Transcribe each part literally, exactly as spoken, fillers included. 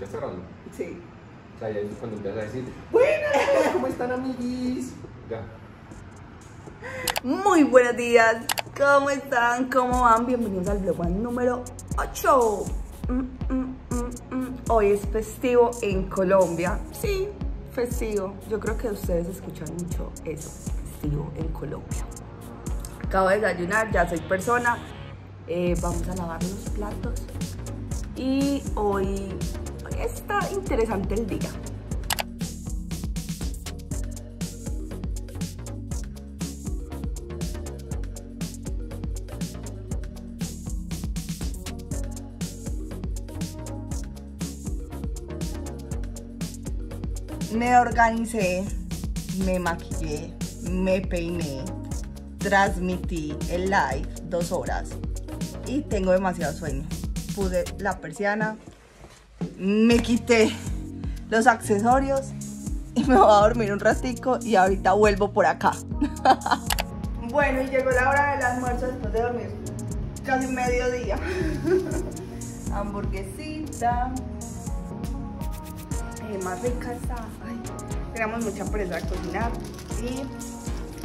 ¿Ya está grabando? Sí. O sea, ya es cuando empiezas a decir, ¡buenas! ¿Cómo están, amiguis? Ya. Muy buenos días. ¿Cómo están? ¿Cómo van? Bienvenidos al vlog número ocho. Mm, mm, mm, mm. Hoy es festivo en Colombia. Sí, festivo. Yo creo que ustedes escuchan mucho eso. Festivo en Colombia. Acabo de desayunar, ya soy persona. Eh, vamos a lavar los platos. Y hoy, hoy está interesante el día. Me organicé, me maquillé, me peiné, transmití el live dos horas y tengo demasiado sueño. Puse la persiana, me quité los accesorios y me voy a dormir un ratico y ahorita vuelvo por acá. Bueno, y llegó la hora del almuerzo después de dormir casi mediodía. Hamburguesita. Más rica está. Ay, tenemos mucha pereza de cocinar y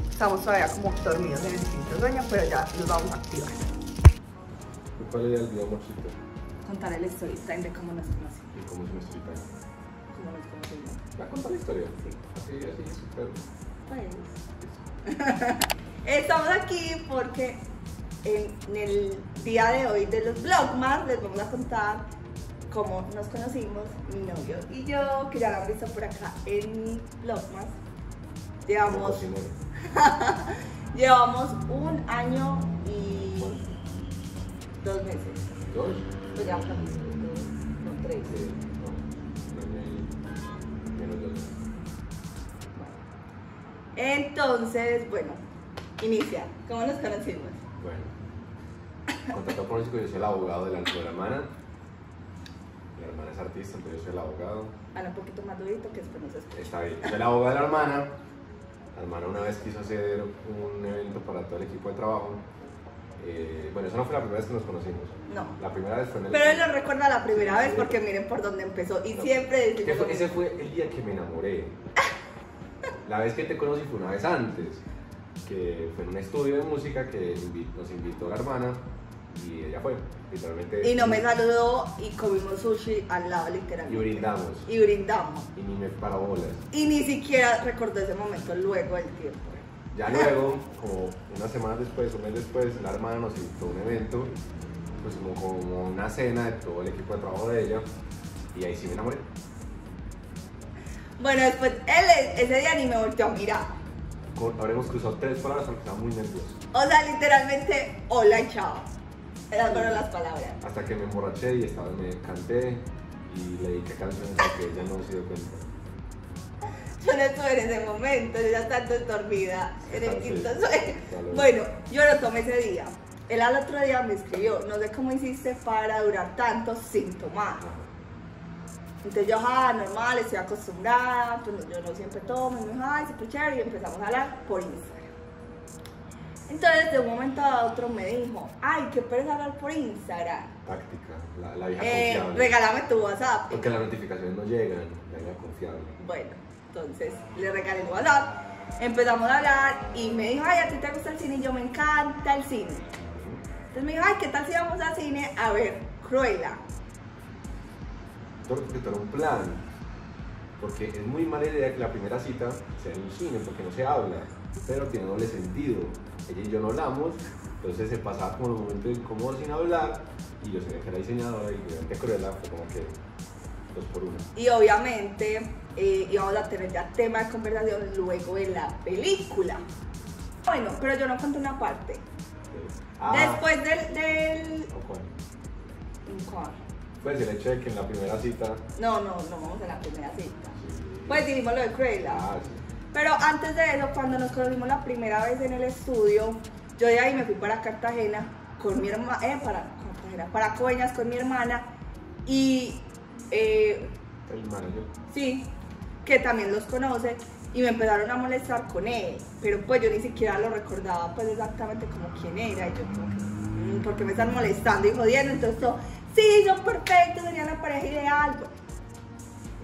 estamos todavía como dormidos en el quinto sueño, pero ya nos vamos a activar. ¿Cuál era el video, amorcito? Contar el story time de cómo nos conocimos. ¿Y cómo es un story time? ¿Cómo nos conocimos? ¿Va a contar la historia? Sí. Así, así, súper. Pues. Estamos aquí porque en, en el día de hoy de los VLOGMAS les vamos a contar cómo nos conocimos, mi novio y yo, que ya lo han visto por acá en mi VLOGMAS. Llevamos, llevamos un año y dos meses. ¿Dos? Pues ya, dos, no, tres. Sí, no, menos dos. Bueno. Entonces, bueno, inicia. ¿Cómo nos conocimos? Bueno, contacto político, yo soy el abogado de la hermana. La hermana es artista, entonces yo soy el abogado. Ahora un poquito más durito que después no se escucha. Está bien, soy el abogado de la hermana. La hermana una vez quiso hacer un evento para todo el equipo de trabajo. Eh, bueno, esa no fue la primera vez que nos conocimos. No. La primera vez fue en el... Pero él lo recuerda la primera vez porque miren por dónde empezó. Y no, siempre decimos... Fue, ese fue el día que me enamoré. La vez que te conocí fue una vez antes, que fue en un estudio de música que nos invitó la hermana. Y ella fue, literalmente. Y no me saludó y comimos sushi al lado, literalmente. Y brindamos. Y brindamos. Y ni me paró bolas. Y ni siquiera recordó ese momento luego del tiempo. Ya luego, como unas semanas después, un mes después, la hermana nos invitó a un evento, pues como, como una cena de todo el equipo de trabajo de ella. Y ahí sí me enamoré. Bueno, después, él ese día ni me volteó a mirar. Con, habremos cruzado tres palabras porque estaba muy nervioso. O sea, literalmente, hola y chao. Eran solo las palabras. Hasta que me emborraché y estaba, me canté y le dije canciones que ella no se dio cuenta. Yo no estuve en ese momento, yo ya estaba dormida en el quinto sueño. Bueno, yo lo tomé ese día. Él al otro día me escribió, no sé cómo hiciste para durar tanto sin tomar. Entonces yo, ah, normal, estoy acostumbrada, pues yo no siempre tomo, y me dijo, ay, súper chévere, y empezamos a hablar por Instagram. Entonces de un momento a otro me dijo, ay, qué pereza hablar por Instagram. Táctica, la, la vieja eh, confiable. Regálame tu WhatsApp. Porque las notificaciones no llegan, la vieja confiable. Bueno, entonces le regalé el WhatsApp, empezamos a hablar y me dijo, ay, a ti te gusta el cine y yo me encanta el cine. Entonces me dijo, ay, ¿qué tal si vamos al cine a ver Cruella? Porque todo un plan, porque es muy mala idea que la primera cita sea en un cine porque no se habla, pero tiene doble sentido. Ella y yo no hablamos, entonces se pasaba como los momentos incómodos sin hablar y yo sabía que era diseñadora y obviamente Cruella fue como que dos por uno. Y obviamente eh, íbamos a tener ya tema de conversación luego de la película. Bueno, pero yo no conté una parte. Sí. Ah, después del... del... ¿Cuál? Pues el hecho de que en la primera cita... No, no, no vamos en la primera cita. Sí. Pues dijimos lo de Cruella. Ah, sí. Pero antes de eso, cuando nos conocimos la primera vez en el estudio, yo de ahí me fui para Cartagena con mi hermana, eh, para Cartagena, para Coveñas con mi hermana y... Eh, el manager. Sí, que también los conoce y me empezaron a molestar con él, pero pues yo ni siquiera lo recordaba pues exactamente como quién era y yo como que, mmm, ¿por qué me están molestando y jodiendo? Entonces todo, sí, son perfectos, serían la pareja ideal.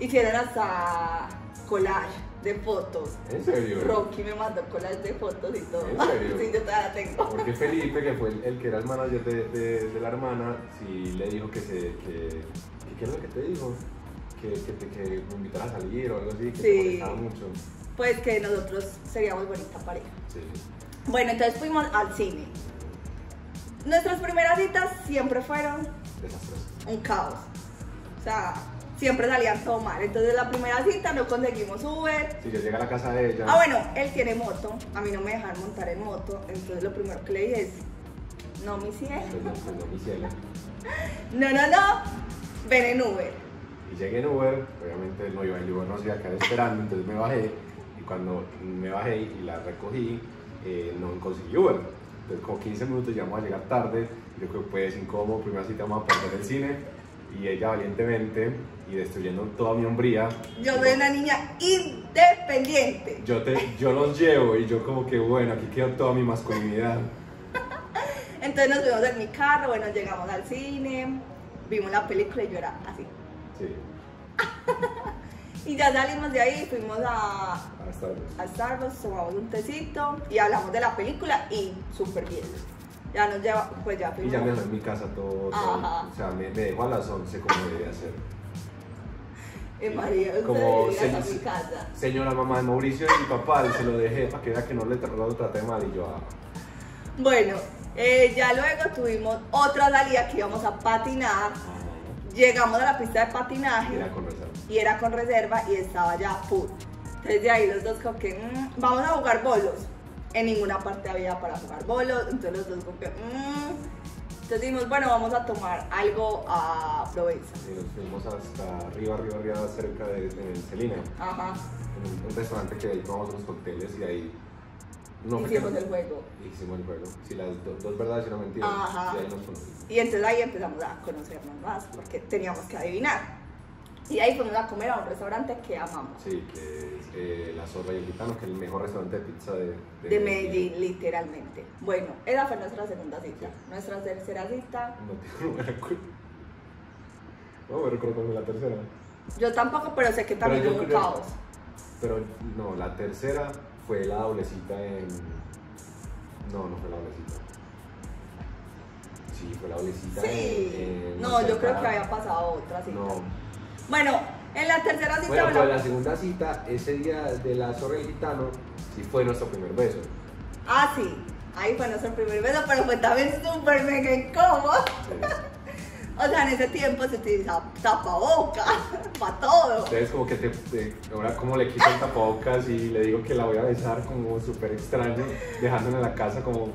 hicieron hasta collage de fotos. ¿En serio? Rocky me mandó collage de fotos y todo. ¿En serio? Sí, yo todavía la tengo. Porque Felipe, que fue el, el que era el manager de, de, de la hermana, sí le dijo que se... Que, ¿qué es lo que te dijo? Que, que, que, que me invitara a salir o algo así, que sí, te molestaba mucho. Pues que nosotros seríamos bonita pareja. Sí. Bueno, entonces fuimos al cine. Nuestras primeras citas siempre fueron un caos. O sea, siempre salían todo mal. Entonces la primera cita no conseguimos Uber. Sí, yo llegué a la casa de ella. Ah, bueno, él tiene moto. A mí no me dejan montar en moto. Entonces lo primero que le dije es, no, mi cielo. No, mi cielo. No, no, no. Ven en Uber. Y llegué en Uber. Obviamente no iba en Uber, no se iba a quedar esperando. Entonces me bajé. Y cuando me bajé y la recogí, eh, no conseguí Uber. Entonces como quince minutos ya vamos a llegar tarde. Yo creo que pues incómodo, primera cita vamos a perder el cine. Y ella valientemente y destruyendo toda mi hombría. Yo soy una niña independiente. Yo, te, yo los llevo y yo como que bueno, aquí quedó toda mi masculinidad. Entonces nos vimos en mi carro, bueno, llegamos al cine, vimos la película y yo era así. Sí. Y ya salimos de ahí, fuimos a, a, Starbucks. a Starbucks, tomamos un tecito y hablamos de la película y súper bien. Ya nos lleva, pues ya fuimos. Y ya me dejó en mi casa todo, todo o sea, me, me dejó a las once como debería hacer. Eh, María, como se, a mi casa. Señora mamá de Mauricio y mi papá, se lo dejé para que vea que no le no lo traté mal y yo... Ah. Bueno, eh, ya luego tuvimos otra salida que íbamos a patinar. Llegamos a la pista de patinaje. Y era con reserva. Y era con reserva y estaba ya full. Entonces de ahí los dos como que, mmm, vamos a jugar bolos. En ninguna parte había para jugar bolos, entonces los dos copiamos. Mmm. Entonces dijimos, bueno, vamos a tomar algo a Provenza. Y nos fuimos hasta arriba, arriba, arriba, cerca de, de Selina. Ajá. En un restaurante que ahí tomamos unos cócteles y ahí... No, hicimos el juego. Hicimos el juego. Si las do, dos verdades y una mentira. Ajá. Y ahí nos conocimos. Y entonces ahí empezamos a conocernos más, porque teníamos que adivinar. Y ahí fuimos a comer a un restaurante que amamos. Sí, que es eh, La Sorbella del Gitano, que es el mejor restaurante de pizza de, de, de Medellín, Medellín, literalmente. Bueno, esa fue nuestra segunda cita. Sí. Nuestra tercera cita... No me recuerdo. No me recuerdo la tercera. Yo tampoco, pero sé que también hubo caos. Pero no, la tercera fue la doblecita en... No, no fue la doblecita. Sí, fue la doblecita sí. en... en... No, yo creo que había pasado otra cita. No. Bueno, en la tercera cita... Bueno, pues la segunda cita, ese día de La Sorbella del Gitano, sí fue nuestro primer beso. Ah, sí, ahí fue nuestro primer beso, pero fue también súper mega incómodo. Sí. O sea, en ese tiempo se utilizaba tapabocas para todo. Ustedes como que te, te... Ahora como le quito el tapabocas y le digo que la voy a besar como súper extraño, dejándome en la casa como...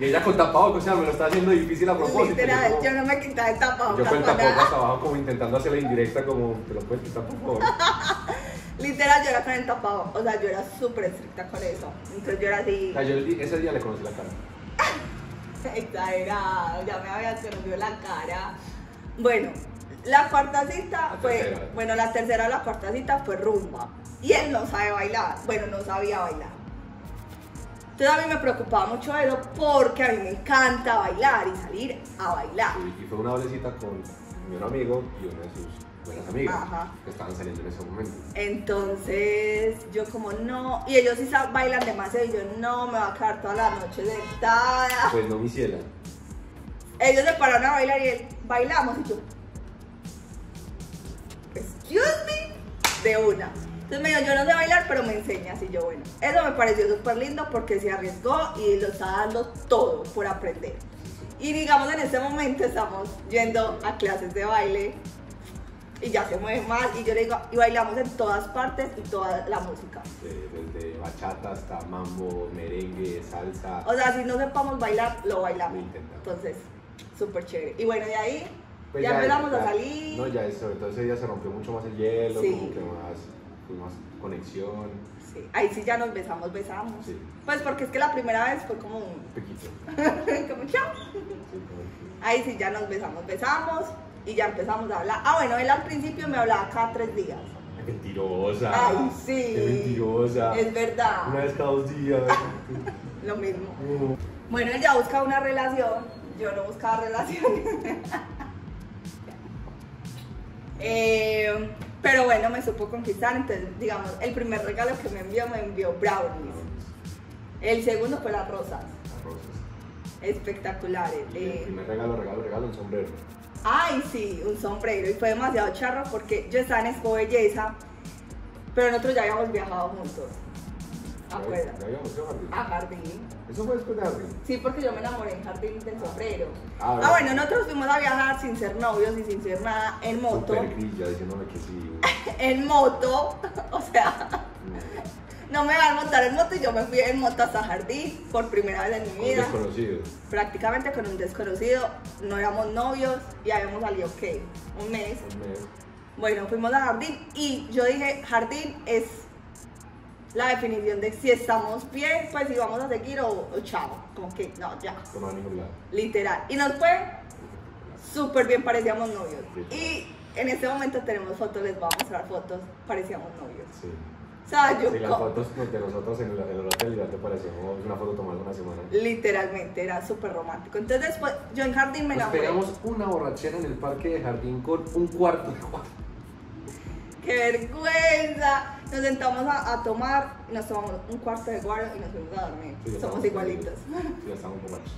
Y ella con tapabocas, o sea, me lo está haciendo difícil a propósito. Literal, yo, yo no me quitaba el tapabocas. Yo con el tapabocas hasta abajo como intentando hacer la indirecta como, ¿te lo puedes quitar por favor? Literal, yo era con el tapabocas, o sea, yo era súper estricta con eso. Entonces yo era así... O sea, yo ese día le conocí la cara. Exagerada, ya me había conocido la cara. Bueno, la cuarta cita la fue... Tercera. Bueno, la tercera o la cuarta cita fue rumba. Y él no sabe bailar, bueno, no sabía bailar. Entonces a mí me preocupaba mucho eso porque a mí me encanta bailar y salir a bailar. Y, y fue una bolecita con mi amigo y una de sus buenas amigas. Ajá. Que estaban saliendo en ese momento. Entonces yo como no, y ellos sí bailan demasiado y yo no, me va a quedar toda la noche sentada. Pues no me hicieron. Ellos se pararon a bailar y él, bailamos y yo, excuse me, de una. Entonces me dijo, yo no sé bailar, pero me enseñas. Y yo, bueno, eso me pareció súper lindo porque se arriesgó y lo está dando todo por aprender. Y digamos, en este momento estamos yendo a clases de baile y ya se mueve mal. Y yo le digo, y bailamos en todas partes y toda la música. Desde, desde bachata hasta mambo, merengue, salsa. O sea, si no sepamos bailar, lo bailamos. Entonces, súper chévere. Y bueno, de ahí pues ya, ya empezamos ya, a salir. No, ya eso, entonces ya se rompió mucho más el hielo, sí. Como que más... más conexión. Sí, ahí sí ya nos besamos, besamos. Sí. Pues porque es que la primera vez fue como un... Pequito. Como chao. Sí, ahí sí ya nos besamos, besamos y ya empezamos a hablar. Ah, bueno, él al principio me hablaba cada tres días. ¡Qué mentirosa! ¡Ay, sí! ¡Qué mentirosa! Es verdad. Una vez cada dos días. Lo mismo. Uh. Bueno, él ya buscaba una relación, yo no buscaba relaciones. eh... Pero bueno, me supo conquistar, entonces digamos, el primer regalo que me envió, me envió brownies. El segundo fue las rosas. Las rosas. Espectaculares. Y el eh... primer regalo, regalo, regalo, un sombrero. Ay, sí, un sombrero. Y fue demasiado charro porque yo estaba en Expo Belleza, pero nosotros ya habíamos viajado juntos. ¿Acuerdas? ¿Ya habíamos ido a Jardín? A Jardín. ¿Eso fue después de Jardín? Sí, porque yo me enamoré en Jardín del sombrero. Ah, ah, bueno, nosotros fuimos a viajar sin ser novios y sin ser nada, en moto. Super grilla, diciéndome que sí. En moto, o sea, no me van a montar en moto y yo me fui en moto hasta Jardín por primera vez en mi vida. Con un desconocido. Prácticamente con un desconocido, no éramos novios y habíamos salido, ¿qué? Un mes. Un mes. Bueno, fuimos a Jardín y yo dije, Jardín es la definición de si estamos bien, pues si vamos a seguir o, o chao, como que no, ya. No va a ningún lado. Literal. Y nos fue súper bien, parecíamos novios. Sí. Y en este momento tenemos fotos, les voy a mostrar fotos, parecíamos novios. Sí. O sea, yo sí, las fotos pues, de nosotros en, la, en el hotel ya te parecíamos una foto tomada una semana. Literalmente, era súper romántico. Entonces después, yo en Jardín me enamoré. Nos pegamos una borrachera en el parque de Jardín con un cuarto de cuarto. ¡Qué vergüenza! Nos sentamos a, a tomar, nos tomamos un cuarto de guaro y nos fuimos a dormir. Sí, somos igualitos. Sí, estamos borrachos.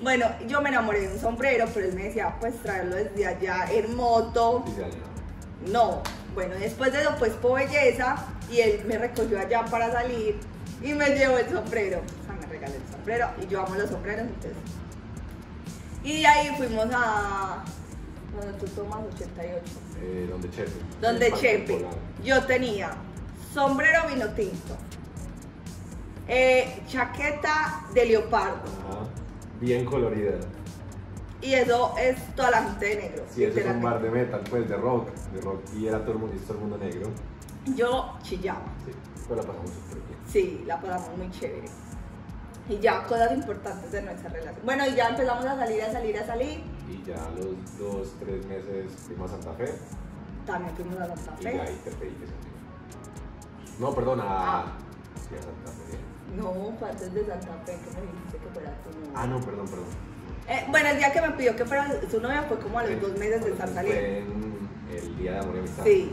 Bueno, yo me enamoré de un sombrero, pero él me decía, pues traerlo desde allá en moto. Sí, sí, no. Bueno, después de eso, pues por belleza, y él me recogió allá para salir y me llevó el sombrero. O sea, me regaló el sombrero y yo amo los sombreros, entonces. Y de ahí fuimos a... Bueno, tú tomas ochenta y ocho. Eh, donde Chepe. Donde Chepe. Yo tenía sombrero vino tinto, eh, chaqueta de leopardo. Ajá. Bien colorida. Y eso es toda la gente de negro. Sí, eso es un bar de metal, pues de rock. De rock y era todo el mundo, todo el mundo negro. Yo chillaba. Sí, pero la pasamos súper bien. Sí, la pasamos muy chévere. Y ya cosas importantes de nuestra relación. Bueno, y ya empezamos a salir, a salir, a salir. Y ya a los dos, tres meses fuimos a Santa Fe. También fuimos a Santa Fe. Y ya ahí te pedí que se... No, perdona. Ah. Sí, a Santa Fe. No, fue antes de Santa Fe que me dijiste que fuera tu novia. Ah, no, perdón, perdón. Eh, bueno, el día que me pidió que fuera su novia fue como a los el, dos meses de estar saliendo. Fue en el día de amor y amistad. Sí.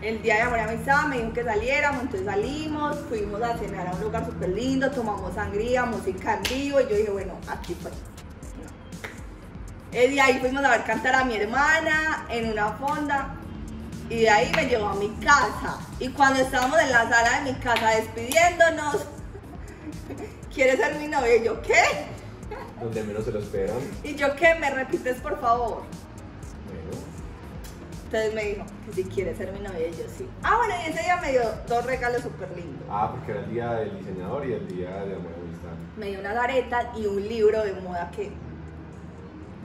El día de amor y amistad me dijo que saliéramos, entonces salimos, fuimos a cenar a un lugar súper lindo, tomamos sangría, música en vivo, y yo dije, bueno, aquí fue. No. El día ahí fuimos a ver cantar a mi hermana en una fonda, y de ahí me llevó a mi casa. Y cuando estábamos en la sala de mi casa despidiéndonos, ¿quieres ser mi novia? Y yo, ¿qué? Donde menos se lo esperan. Y yo, ¿qué? ¿Me repites, por favor? Entonces me dijo que si quiere ser mi novia, y yo sí. Ah, bueno, y ese día me dio dos regalos súper lindos. Ah, porque era el día del diseñador y el día de amor y amistad. Me dio unas aretas y un libro de moda que...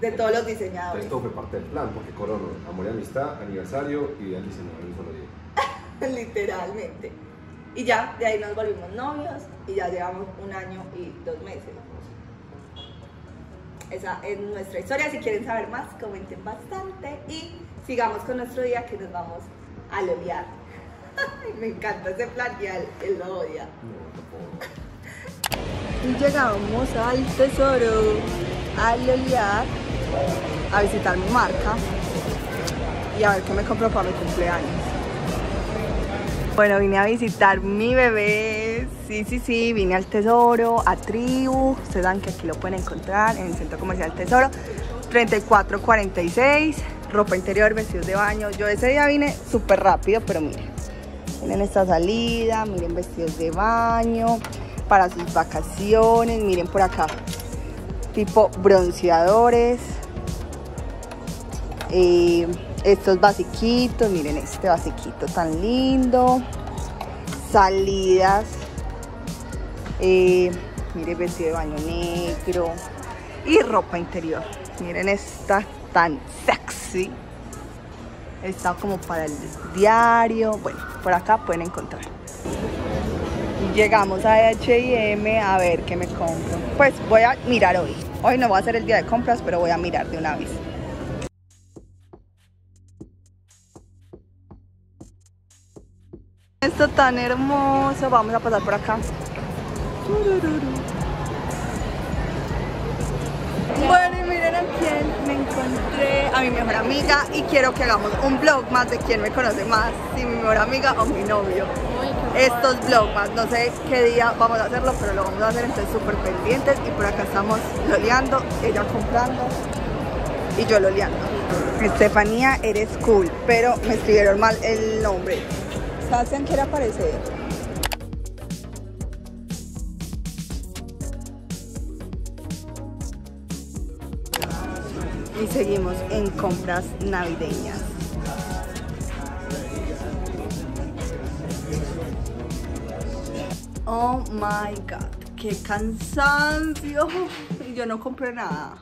de todos los diseñadores. Esto fue parte del plan, porque corono, amor y amistad, aniversario y día del diseñador en solo día. Literalmente. Y ya, de ahí nos volvimos novios y ya llevamos un año y dos meses. Esa es nuestra historia. Si quieren saber más, comenten bastante y sigamos con nuestro día que nos vamos a Loliar. Me encanta ese plan y él lo odia. Y llegamos al Tesoro, a Loliar, a visitar mi marca y a ver qué me compro para mi cumpleaños. Bueno, vine a visitar mi bebé. Sí, sí, sí, vine al Tesoro, a Tribu. Ustedes saben que aquí lo pueden encontrar en el Centro Comercial del Tesoro. treinta y cuatro cuarenta y seis. Ropa interior, vestidos de baño. Yo ese día vine súper rápido, pero miren, miren esta salida, miren vestidos de baño, para sus vacaciones, miren por acá, tipo bronceadores, eh, estos basiquitos, miren este basiquito tan lindo, salidas, eh, miren vestido de baño negro y ropa interior, miren esta tan sexy, está como para el diario. Bueno, por acá pueden encontrar. Llegamos a H y M a ver qué me compro. Pues voy a mirar hoy, hoy no va a ser el día de compras, pero voy a mirar de una vez. Esto tan hermoso, vamos a pasar por acá. Bueno, y miren a quién me encontré, a mi mejor amiga, y quiero que hagamos un vlog más de quién me conoce más, si mi mejor amiga o mi novio. Estos vlogmas, no sé qué día vamos a hacerlo, pero lo vamos a hacer, entonces súper pendientes. Y por acá estamos loleando, ella comprando y yo loleando. Estefanía, eres cool, pero me escribieron mal el nombre. Sebastián quiere aparecer. Y seguimos en compras navideñas. Oh my god, qué cansancio. Yo no compré nada.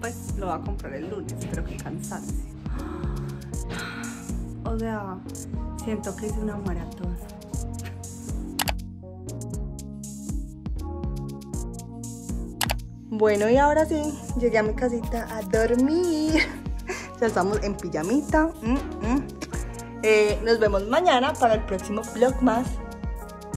Pues lo voy a comprar el lunes, pero qué cansancio. O sea, siento que hice una maratón. Bueno, y ahora sí, llegué a mi casita a dormir. Ya estamos en pijamita. Mm-mm. Eh, nos vemos mañana para el próximo vlog más.